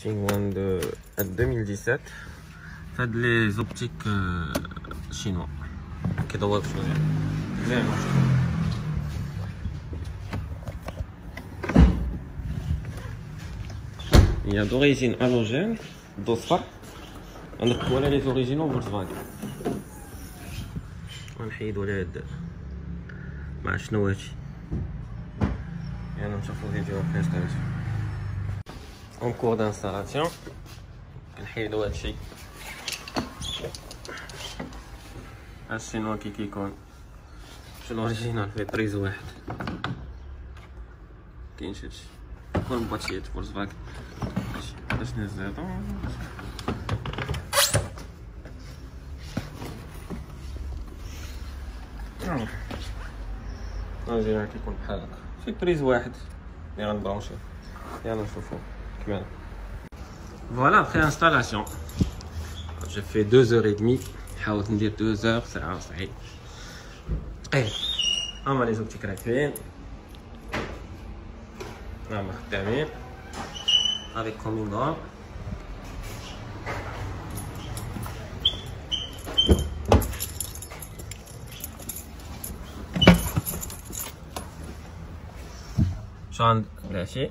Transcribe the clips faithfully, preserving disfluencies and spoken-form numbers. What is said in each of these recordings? opting one à deux mille dix-sept. Ça de les optiques euh, chinois. كده واقف زي ما شفتوا. Il y a d'origine halogène, d'Osfar. On a voilà les originaux Volkswagen. ونحيدوا على هذا مع شنو هادشي. يلا نشوفوا فيديو بريزونطاسيون. En cours d'installation. كنحيدوا هادشي. الشينوا كي كيكون في الاوريجينال فيه طريز واحد كاينش هادشي كل باتشيات فولكسفاغن باش نزيدو الاوريجينال كيكون بحال هكا فيه طريز واحد لي غنبرونشيو. يلا نشوفو كيفاش. فوالا après installation j'ai fait deux heures et demie. حاولت ندير deux heures ساعة صحيح. ايه هما لي زوبتيك راكبين هما خدامين افيك كومينغون. مشاو عند العشي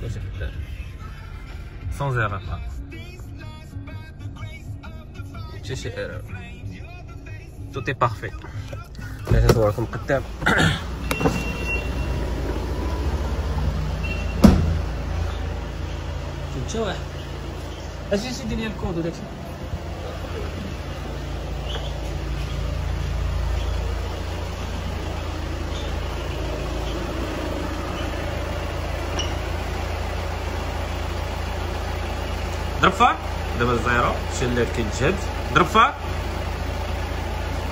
كلشي حداد sans erreur ماشي erreur tout est parfait. لا تتوركم قدام شمشا واحد اجي سيدي ليا الكود و داكشي ضرب فار دابا الزيرو شي اللي كيتجهد ضرب فار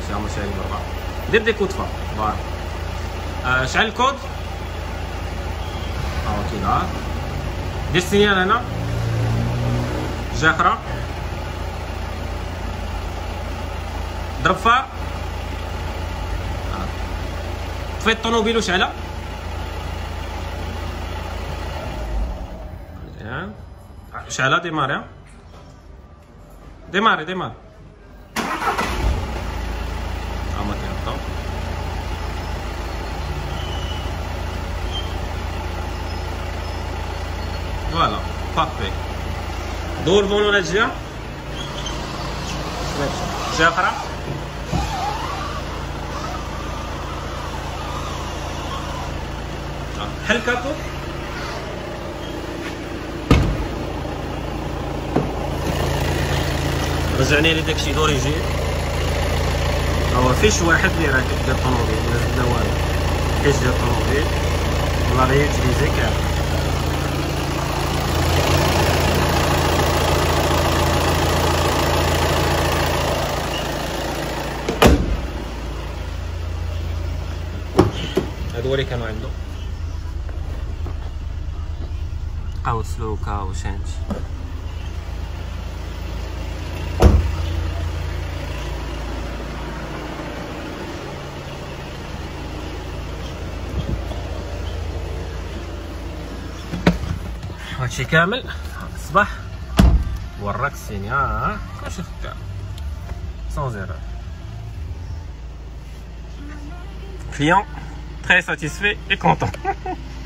شي هما شي مرة دير دي كود فار. فوالا آه شعل الكود هاو كيدار دير السينيال هنا جهة أخرى ضرب فار طفي الطونوبيل وشعلها شعلها ديماري ديماري ديماري فوالا بارفي. دور فولون هاد الجهة جهة أخرى حل الكابو رجعني لي داكشي دوريجي. هو فيش واحد لي راه كيبدا الطوموبيل ولا كيبدا والو كيش ديال الطوموبيل ولا ريوتيليزي كامل. هادو اللي كانوا عندو او سلوكا وشانج هادشي كامل. الصباح وراك السينيال كلشي خدام سون زيرو. كليون très satisfait et content.